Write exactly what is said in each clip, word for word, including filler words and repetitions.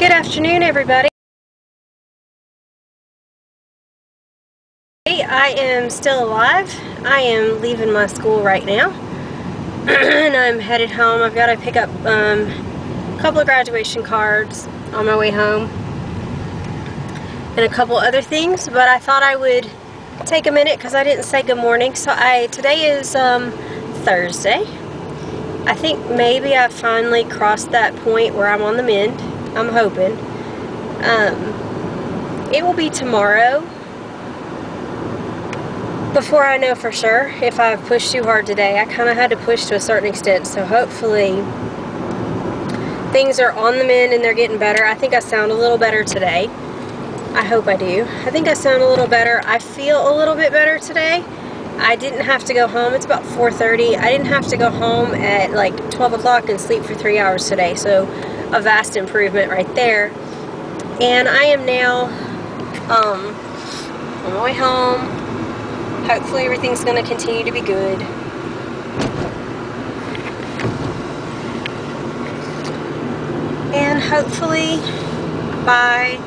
Good afternoon, everybody. I am still alive. I am leaving my school right now and I'm headed home. I've got to pick up um, a couple of graduation cards on my way home and a couple other things, but I thought I would take a minute because I didn't say good morning. So I today is um, Thursday. I think maybe I finally crossed that point where I'm on the mend. I'm hoping. Um, it will be tomorrow before I know for sure if I've pushed too hard today. I kind of had to push to a certain extent, so hopefully things are on the mend and they're getting better. I think I sound a little better today. I hope I do. I think I sound a little better. I feel a little bit better today. I didn't have to go home. It's about four thirty. I didn't have to go home at like twelve o'clock and sleep for three hours today, so a vast improvement right there. And I am now um, on my way home. Hopefully everything's going to continue to be good. And hopefully by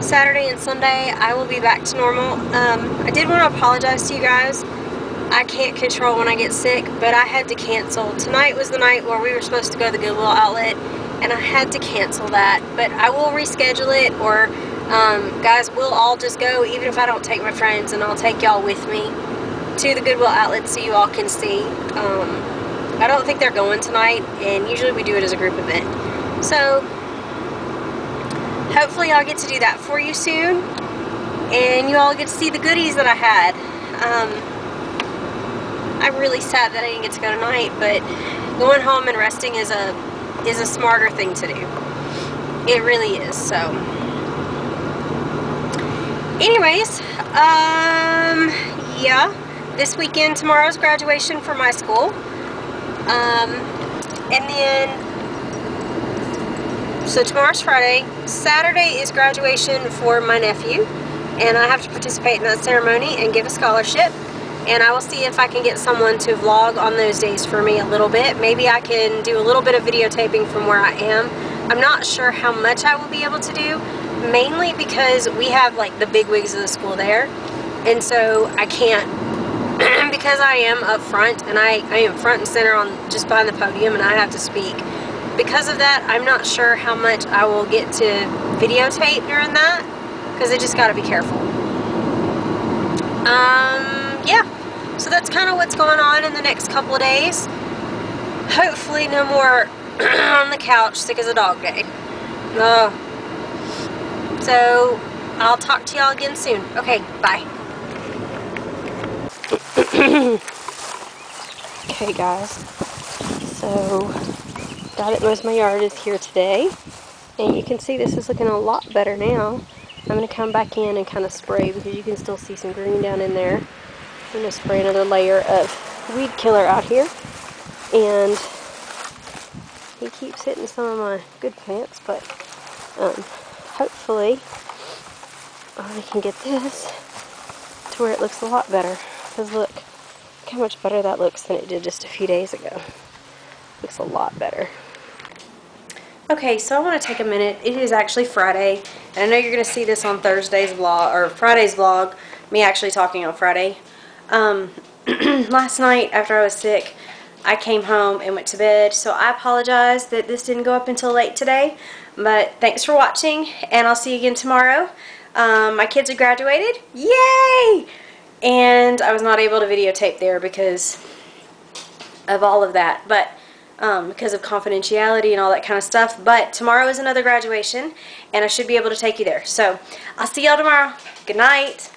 Saturday and Sunday I will be back to normal. Um, I did want to apologize to you guys. I can't control when I get sick, but I had to cancel. Tonight was the night where we were supposed to go to the Goodwill outlet, and I had to cancel that, but I will reschedule it, or um, guys, we'll all just go, even if I don't take my friends, and I'll take y'all with me to the Goodwill outlet so you all can see. Um, I don't think they're going tonight, and usually we do it as a group event. So hopefully I'll get to do that for you soon, and you all get to see the goodies that I had. Um, I'm really sad that I didn't get to go tonight, but going home and resting is a is a smarter thing to do. It really is. So anyways, um, yeah, this weekend, tomorrow's graduation for my school, um, and then, so tomorrow's Friday, Saturday is graduation for my nephew, and I have to participate in that ceremony and give a scholarship, and I will see if I can get someone to vlog on those days for me a little bit. Maybe I can do a little bit of videotaping from where I am. I'm not sure how much I will be able to do, mainly because we have like the big wigs of the school there, and so I can't, because I am up front, and I, I am front and center on just behind the podium, and I have to speak. Because of that, I'm not sure how much I will get to videotape during that, because I just got to be careful. Um... Yeah, so that's kind of what's going on in the next couple of days. Hopefully no more on the couch sick as a dog day. Uh, so I'll talk to y'all again soon. Okay, bye. Okay guys, so got it, most of my yard is here today, and you can see this is looking a lot better now. I'm going to come back in and kind of spray, because you can still see some green down in there. I'm going to spray another layer of weed killer out here, and he keeps hitting some of my good plants, but um, hopefully I can get this to where it looks a lot better, because look, look how much better that looks than it did just a few days ago. Looks a lot better. Okay, so I want to take a minute. It is actually Friday, and I know you're going to see this on Thursday's vlog, or Friday's vlog, me actually talking on Friday. Um, last night after I was sick, I came home and went to bed, so I apologize that this didn't go up until late today, but thanks for watching, and I'll see you again tomorrow. Um, my kids have graduated. Yay! And I was not able to videotape there because of all of that, but um, because of confidentiality and all that kind of stuff, but tomorrow is another graduation, and I should be able to take you there. So I'll see y'all tomorrow. Good night.